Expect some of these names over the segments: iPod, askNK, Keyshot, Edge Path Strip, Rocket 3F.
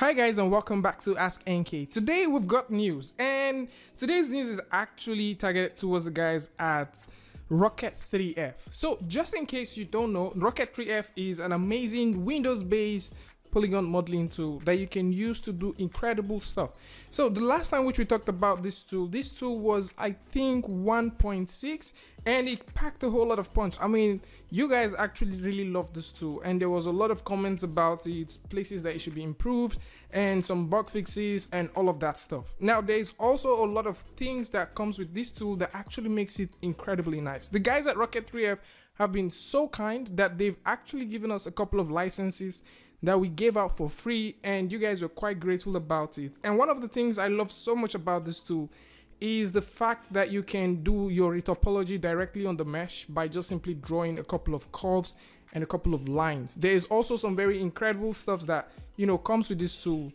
Hi guys, and welcome back to Ask NK. Today we've got news, and today's news is actually targeted towards the guys at Rocket 3F. So just in case you don't know, Rocket 3F is an amazing Windows-based polygon modeling tool that you can use to do incredible stuff. So the last time which we talked about this tool was, I think, 1.6, and it packed a whole lot of punch. I mean, you guys actually really love this tool, and there was a lot of comments about it, places that it should be improved and some bug fixes and all of that stuff. Now there's also a lot of things that comes with this tool that actually makes it incredibly nice. The guys at Rocket 3F have been so kind that they've actually given us a couple of licenses that we gave out for free, and you guys were quite grateful about it. And one of the things I love so much about this tool is the fact that you can do your topology directly on the mesh by just simply drawing a couple of curves and a couple of lines. There is also some very incredible stuff that, you know, comes with this tool,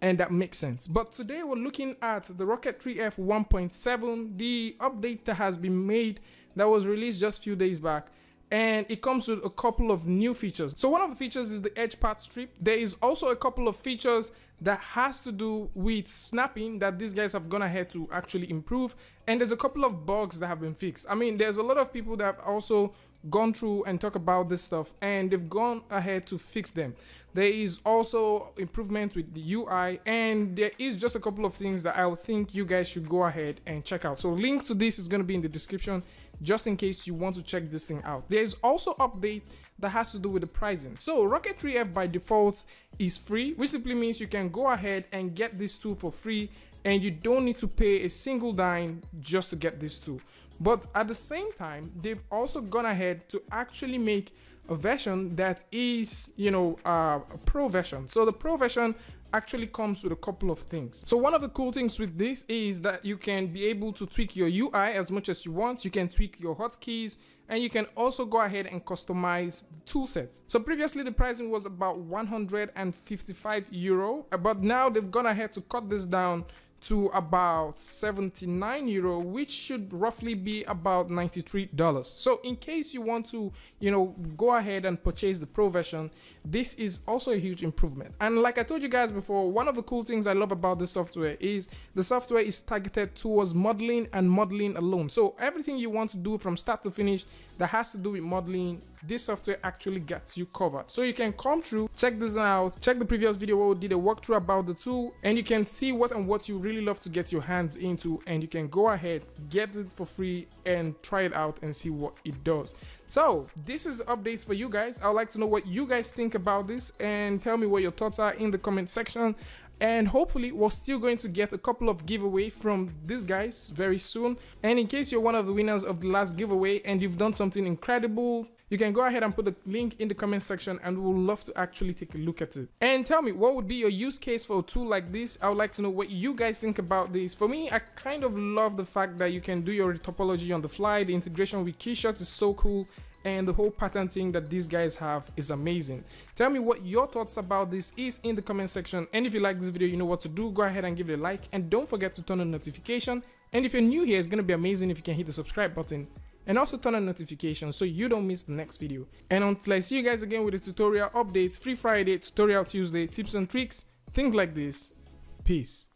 and that makes sense. But today we're looking at the Rocket 3F 1.7, the update that has been made, that was released just a few days back, and it comes with a couple of new features. So one of the features is the edge path strip. There is also a couple of features that has to do with snapping that these guys have gone ahead to actually improve, and there's a couple of bugs that have been fixed. I mean, there's a lot of people that have also gone through and talk about this stuff, and they've gone ahead to fix them. There is also improvement with the UI, and there is just a couple of things that I would think you guys should go ahead and check out. So link to this is going to be in the description, just in case you want to check this thing out. There's also update that has to do with the pricing. So Rocket 3F by default is free, which simply means you can go ahead and get this tool for free, and you don't need to pay a single dime just to get this tool. But at the same time, they've also gone ahead to actually make a version that is, you know, a pro version. So the pro version actually comes with a couple of things. So one of the cool things with this is that you can be able to tweak your UI as much as you want. You can tweak your hotkeys, and you can also go ahead and customize the tool sets. So previously the pricing was about 155 euro, but now they've gone ahead to cut this down to about 79 euro, which should roughly be about $93. So in case you want to, you know, go ahead and purchase the pro version, this is also a huge improvement. And like I told you guys before, one of the cool things I love about this software is the software is targeted towards modeling and modeling alone. So everything you want to do from start to finish that has to do with modeling, this software actually gets you covered. So you can come through, check this out, check the previous video where we did a walkthrough about the tool, and you can see what and what you really love to get your hands into, and you can go ahead, get it for free, and try it out and see what it does. So this is updates for you guys. I would like to know what you guys think about this, and tell me what your thoughts are in the comment section. And hopefully we're still going to get a couple of giveaway from these guys very soon. And in case you're one of the winners of the last giveaway and you've done something incredible, you can go ahead and put the link in the comment section, and we'll love to actually take a look at it. And tell me, what would be your use case for a tool like this? I would like to know what you guys think about this. For me, I kind of love the fact that you can do your topology on the fly. The integration with Keyshot is so cool, and the whole pattern thing that these guys have is amazing. Tell me what your thoughts about this is in the comment section. And if you like this video, you know what to do. Go ahead and give it a like, and don't forget to turn on notification. And if you're new here, it's going to be amazing if you can hit the subscribe button, and also turn on notifications so you don't miss the next video. And until I see you guys again with the tutorial updates, Free Friday, Tutorial Tuesday, tips and tricks, things like this. Peace.